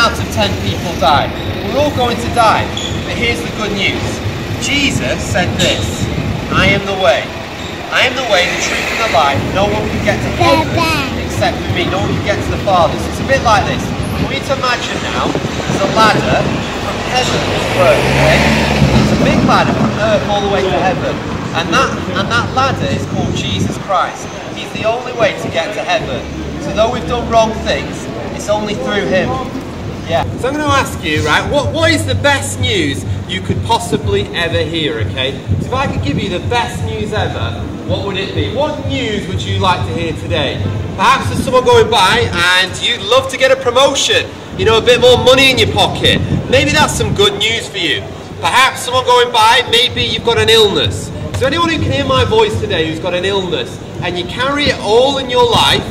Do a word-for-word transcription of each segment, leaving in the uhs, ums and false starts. out of ten people die. We're all going to die, but here's the good news. Jesus said this, I am the way. I am the way, the truth and the life. No one can get to Father except for me. No one can get to the Father. So it's a bit like this. We need to imagine now, there's a ladder from heaven to earth, okay? There's a big ladder from earth all the way to heaven. And that, and that ladder is called Jesus Christ. He's the only way to get to heaven. So though we've done wrong things, it's only through him. Yeah. So I'm going to ask you, right, what, what is the best news you could possibly ever hear, okay? So if I could give you the best news ever, what would it be? What news would you like to hear today? Perhaps there's someone going by and you'd love to get a promotion, you know, a bit more money in your pocket. Maybe that's some good news for you. Perhaps someone going by, maybe you've got an illness. So anyone who can hear my voice today who's got an illness and you carry it all in your life,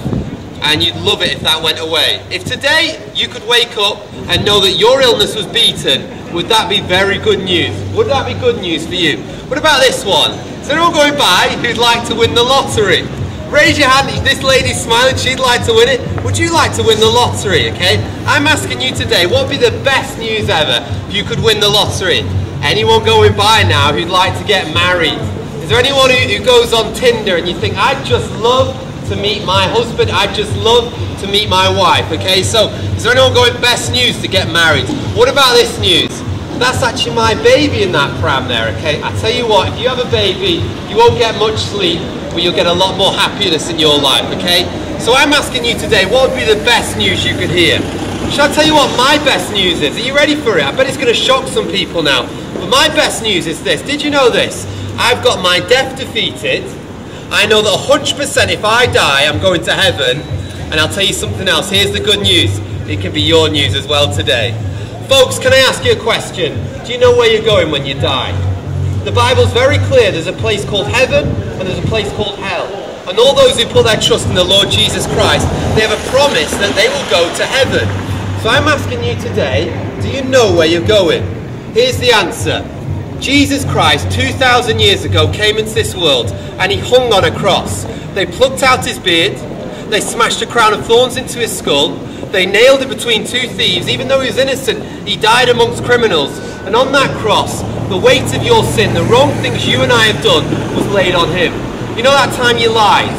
and you'd love it if that went away. If today you could wake up and know that your illness was beaten, would that be very good news? Would that be good news for you? What about this one? Is there anyone going by who'd like to win the lottery? Raise your hand if this lady's smiling, she'd like to win it. Would you like to win the lottery, okay? I'm asking you today, what would be the best news ever if you could win the lottery? Anyone going by now who'd like to get married? Is there anyone who, who goes on Tinder and you think, I'd just love to meet my husband, I'd just love to meet my wife, okay? So, is there anyone going best news to get married? What about this news? That's actually my baby in that pram there, okay? I tell you what, if you have a baby, you won't get much sleep, but you'll get a lot more happiness in your life, okay? So I'm asking you today, what would be the best news you could hear? Shall I tell you what my best news is? Are you ready for it? I bet it's gonna shock some people now. But my best news is this, did you know this? I've got my death defeated. I know that one hundred percent if I die, I'm going to heaven. And I'll tell you something else, here's the good news. It can be your news as well today. Folks, can I ask you a question? Do you know where you're going when you die? The Bible's very clear, there's a place called heaven and there's a place called hell. And all those who put their trust in the Lord Jesus Christ, they have a promise that they will go to heaven. So I'm asking you today, do you know where you're going? Here's the answer. Jesus Christ, two thousand years ago, came into this world and he hung on a cross. They plucked out his beard, they smashed a crown of thorns into his skull, they nailed him between two thieves. Even though he was innocent, he died amongst criminals. And on that cross, the weight of your sin, the wrong things you and I have done, was laid on him. You know that time you lied?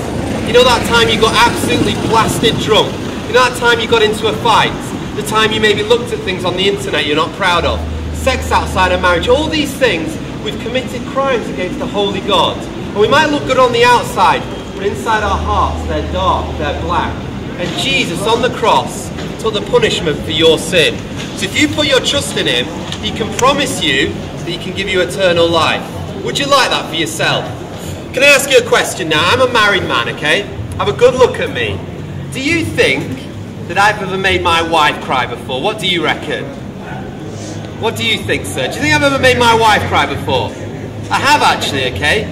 You know that time you got absolutely blasted drunk? You know that time you got into a fight? The time you maybe looked at things on the internet you're not proud of? Sex outside of marriage, all these things, we've committed crimes against the holy God. And we might look good on the outside, but inside our hearts, they're dark, they're black. And Jesus on the cross took the punishment for your sin. So if you put your trust in him, he can promise you that he can give you eternal life. Would you like that for yourself? Can I ask you a question now? I'm a married man, okay? Have a good look at me. Do you think that I've ever made my wife cry before? What do you reckon? What do you think, sir? Do you think I've ever made my wife cry before? I have actually, okay?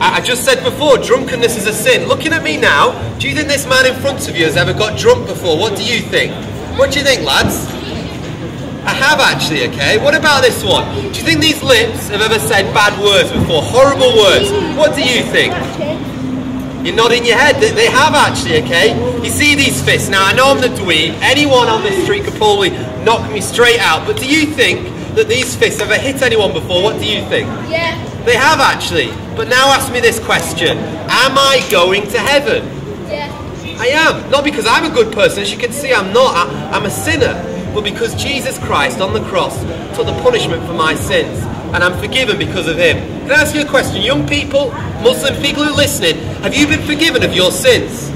I just said before, drunkenness is a sin. Looking at me now, do you think this man in front of you has ever got drunk before? What do you think? What do you think, lads? I have actually, okay? What about this one? Do you think these lips have ever said bad words before? Horrible words? What do you think? You're nodding your head. They have actually, okay? You see these fists. Now, I know I'm the dweeb. Anyone on this street could probably knock me straight out, but do you think that these fists have ever hit anyone before? What do you think? Yeah. They have actually, but now ask me this question. Am I going to heaven? Yeah. I am, not because I'm a good person, as you can see I'm not, I, I'm a sinner, but because Jesus Christ on the cross took the punishment for my sins, and I'm forgiven because of him. Can I ask you a question? Young people, Muslim people who are listening, have you been forgiven of your sins?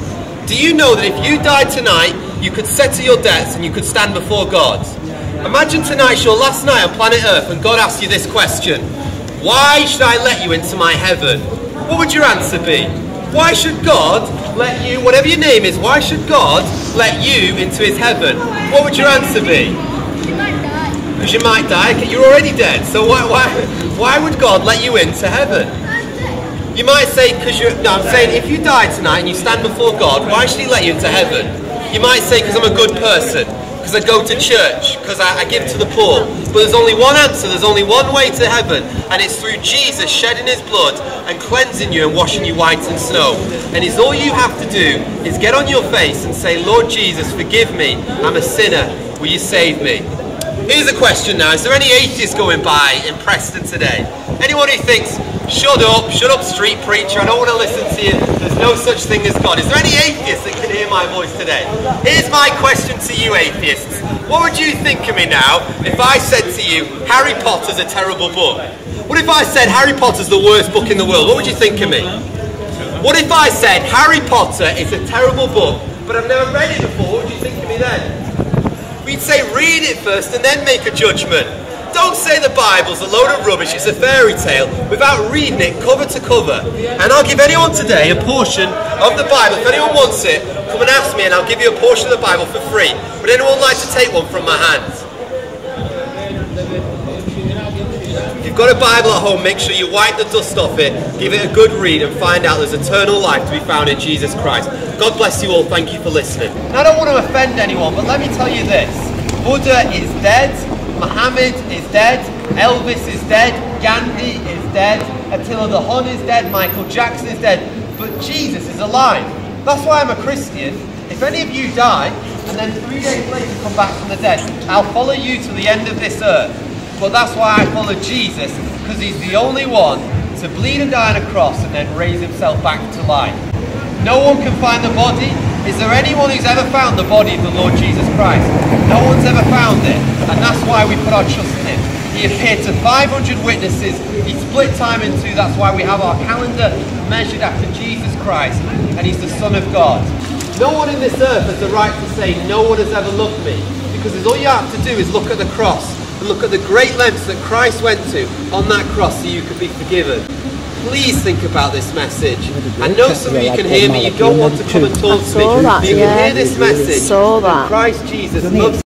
Do you know that if you died tonight, you could settle your debts and you could stand before God? Imagine tonight's your last night on planet Earth and God asks you this question. Why should I let you into my heaven? What would your answer be? Why should God let you, whatever your name is, why should God let you into his heaven? What would your answer be? You might die. Because you might die, you're already dead. So why, why, why would God let you into heaven? You might say, because you're, no, I'm saying if you die tonight and you stand before God, why should he let you into heaven? You might say, because I'm a good person, because because I go to church, because I, I give to the poor. But there's only one answer, there's only one way to heaven, and it's through Jesus shedding his blood and cleansing you and washing you white as snow. And it's all you have to do is get on your face and say, Lord Jesus, forgive me, I'm a sinner, will you save me? Here's a question now, is there any atheists going by in Preston today? Anyone who thinks, shut up, shut up street preacher, I don't want to listen to you, there's no such thing as God. Is there any atheists that can hear my voice today? Here's my question to you atheists. What would you think of me now if I said to you, Harry Potter's a terrible book? What if I said Harry Potter's the worst book in the world? What would you think of me? What if I said Harry Potter is a terrible book, but I've never read it before, what would you think of me then? We'd say read it first and then make a judgment. Don't say the Bible's a load of rubbish, it's a fairy tale, without reading it cover to cover. And I'll give anyone today a portion of the Bible. If anyone wants it, come and ask me and I'll give you a portion of the Bible for free. Would anyone like to take one from my hands? If you've got a Bible at home, make sure you wipe the dust off it, give it a good read and find out there's eternal life to be found in Jesus Christ. God bless you all, thank you for listening. Now, I don't want to offend anyone, but let me tell you this. Buddha is dead, Muhammad is dead, Elvis is dead, Gandhi is dead, Attila the Hun is dead, Michael Jackson is dead, but Jesus is alive. That's why I'm a Christian. If any of you die and then three days later come back from the dead, I'll follow you to the end of this earth. But that's why I follow Jesus, because he's the only one to bleed and die on a cross and then raise himself back to life. No one can find the body. Is there anyone who's ever found the body of the Lord Jesus Christ? No one's ever found it, and that's why we put our trust in him. He appeared to five hundred witnesses, he split time in two, that's why we have our calendar measured after Jesus Christ, and he's the Son of God. No one in this earth has the right to say, no one has ever loved me, because all you have to do is look at the cross. And look at the great lengths that Christ went to on that cross so you could be forgiven. Please think about this message. I know some of you can hear me, you don't want to come and talk to me, but you can hear this message. Christ Jesus loves you.